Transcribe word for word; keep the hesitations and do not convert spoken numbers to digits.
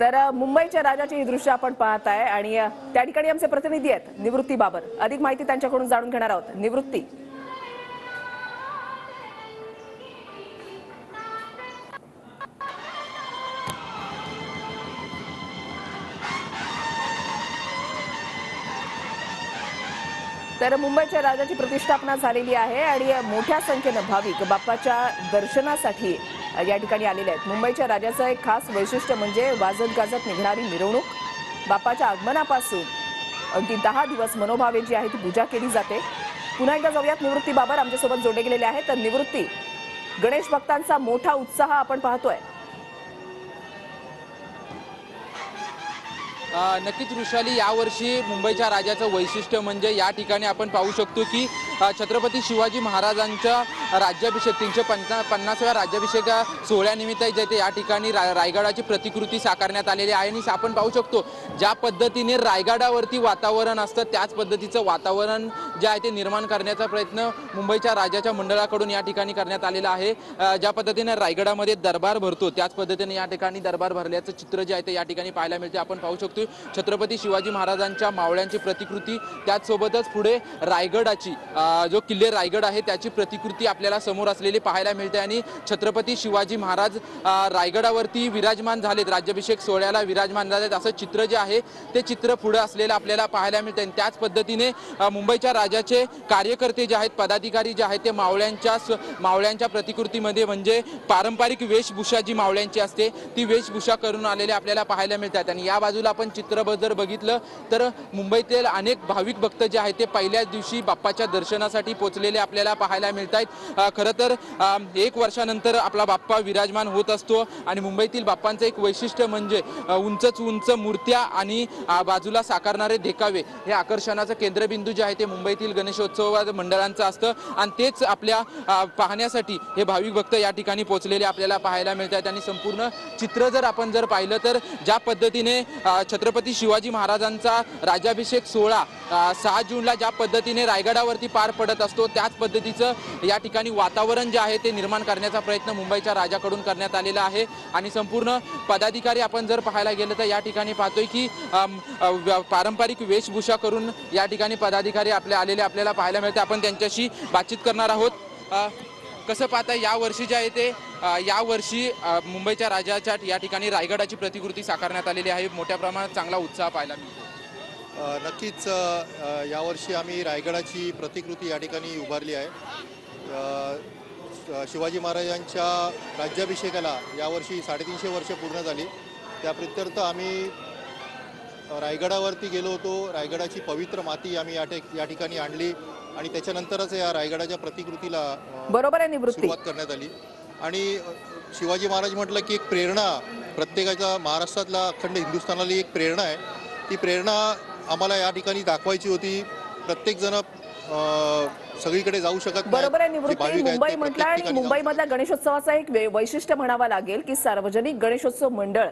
तर मुंबईच्या राजाची ही दृश्य आपण पाहताय आणि त्या ठिकाणी आमचे प्रतिनिधी आहेत निवृत्ती बाबर, अधिक माहिती त्यांच्याकडून जाणून घेणार आहोत। निवृत्ती, तर मुंबईच्या राजाची प्रतिष्ठापना झालेली आहे आणि मोठ्या संख्येने भाविक बाप्पाच्या दर्शनासाठी या ठिकाणी आलेले आहेत। मुंबईच्या राजाचं एक खास वैशिष्ट्य म्हणजे वाजत गाजत निघणारी मिरवणूक। बाप्पाच्या आगमनापासून अगदी दहा दिवस मनोभावे जी आहे ती पूजा केली जाते। पुन्हा एकदा जाऊयात निवृत्ती बाबर, आमच्यासोबत जोडले गेलेले आहेत। तर निवृत्ती, गणेश भक्तांचा मोठा उत्साह आपण पाहतोय। नक्कीच वृषाली, यावर्षी मुंबईच्या राजाचं वैशिष्ट्य म्हणजे या ठिकाणी आपण पाहू शकतो की छत्रपती शिवाजी महाराजांच्या राज्याभिषेक तीनशे पंचा पन्नासाव्या राज्याभिषेक सोहळ्यानिमित्त जे या ठिकाणी रा रायगडाची प्रतिकृती साकारण्यात आलेली आहे आणि आपण पाहू शकतो ज्या पद्धतीने रायगडावरती वातावरण असतं त्याच पद्धतीचं वातावरण जे आहे ते निर्माण करण्याचा प्रयत्न मुंबईच्या राजाच्या मंडळाकडून या ठिकाणी करण्यात आलेला आहे। ज्या पद्धतीने रायगडामध्ये दरबार भरतो त्याच पद्धतीने या ठिकाणी दरबार भरल्याचं चित्र जे आहे ते या ठिकाणी पाहायला मिळते। आपण पाहू शकतो छत्रपती शिवाजी महाराजांच्या मावळ्यांची प्रतिकृती, त्याचसोबतच पुढे रायगडाची जो किल्ले रायगड आहे त्याची प्रतिकृती आपल्याला समोर असलेली पाहायला मिळते आणि छत्रपती शिवाजी महाराज रायगडावरती विराजमान झालेत, राज्याभिषेक सोहळ्याला विराजमान झालेत असं चित्र जे आहे ते चित्र पुढे असलेलं आपल्याला पाहायला मिळते। आणि त्याच पद्धतीने मुंबईच्या राजाचे कार्यकर्ते जे आहेत, पदाधिकारी जे आहेत ते मावळ्यांच्या मावळ्यांच्या प्रतिकृतीमध्ये म्हणजे पारंपरिक वेशभूषा जी मावळ्यांची असते ती वेशभूषा करून आलेले आपल्याला पाहायला मिळतात। आणि या बाजूला आपण चित्रपट जर बघितलं तर मुंबईतील अनेक भाविक भक्त जे आहेत ते पहिल्याच दिवशी बाप्पाच्या दर्शनासाठी पोहोचलेले आपल्याला पाहायला मिळत आहेत। खरं तर एक वर्षानंतर आपला बाप्पा विराजमान होत असतो आणि मुंबईतील बाप्पांचं एक वैशिष्ट्य म्हणजे उंचच उंच मूर्त्या आणि बाजूला साकारणारे देखावे हे आकर्षणाचं केंद्रबिंदू जे आहे ते मुंबईतील गणेशोत्सव मंडळांचं असतं आणि तेच आपल्या पाहण्यासाठी हे भाविक भक्त या ठिकाणी पोहोचलेले आपल्याला पाहायला मिळत आहेत। आणि संपूर्ण चित्र जर आपण जर पाहिलं तर ज्या पद्धतीने छत्रपती शिवाजी महाराजांचा राज्याभिषेक सोहळा सहा जूनला ज्या पद्धतीने रायगडावरती पार पडत असतो त्याच पद्धतीचं या ठिकाणी वातावरण जे आहे ते निर्माण करण्याचा प्रयत्न मुंबईच्या राजाकडून करण्यात आलेला आहे। आणि संपूर्ण पदाधिकारी आपण जर पाहायला गेलं तर या ठिकाणी पाहतोय की पारंपरिक वेशभूषा करून या ठिकाणी पदाधिकारी आपले आलेले आपल्याला पाहायला मिळते। आपण त्यांच्याशी बातचीत करणार आहोत। कसं पाहता या वर्षी जे आहे ते या वर्षी मुंबईच्या राजाच्या या ठिकाणी रायगडाची प्रतिकृती साकारण्यात आलेली आहे, मोठ्या प्रमाणात चांगला उत्साह पाहायला मिळतो। नक्कीच यावर्षी आम्ही रायगडाची प्रतिकृती या ठिकाणी उभारली आहे। शिवाजी महाराजांच्या राज्याभिषेकाला यावर्षी साडेतीनशे वर्ष पूर्ण झाली, त्या प्रत्यर्थ आम्ही रायगडावरती गेलो होतो। रायगडाची पवित्र माती आम्ही या ठिकाणी आणली आणि त्याच्यानंतरच या रायगडाच्या प्रतिकृतीला बरोबर आहे निवृत्ती सुरुवात करण्यात आली। आणि शिवाजी महाराज म्हटलं की एक प्रेरणा प्रत्येकाच्या महाराष्ट्रातला अखंड हिंदुस्थानाला एक प्रेरणा आहे, ती प्रेरणा आम्हाला या ठिकाणी दाखवायची होती। प्रत्येकजण सगळीकडे जाऊ शकत नाही, बरोबर आहे निवृत्ती। मुंबई म्हटलं आणि मुंबईमधला गणेशोत्सवाचा एक वैशिष्ट्य म्हणावा लागेल की सार्वजनिक गणेशोत्सव मंडळ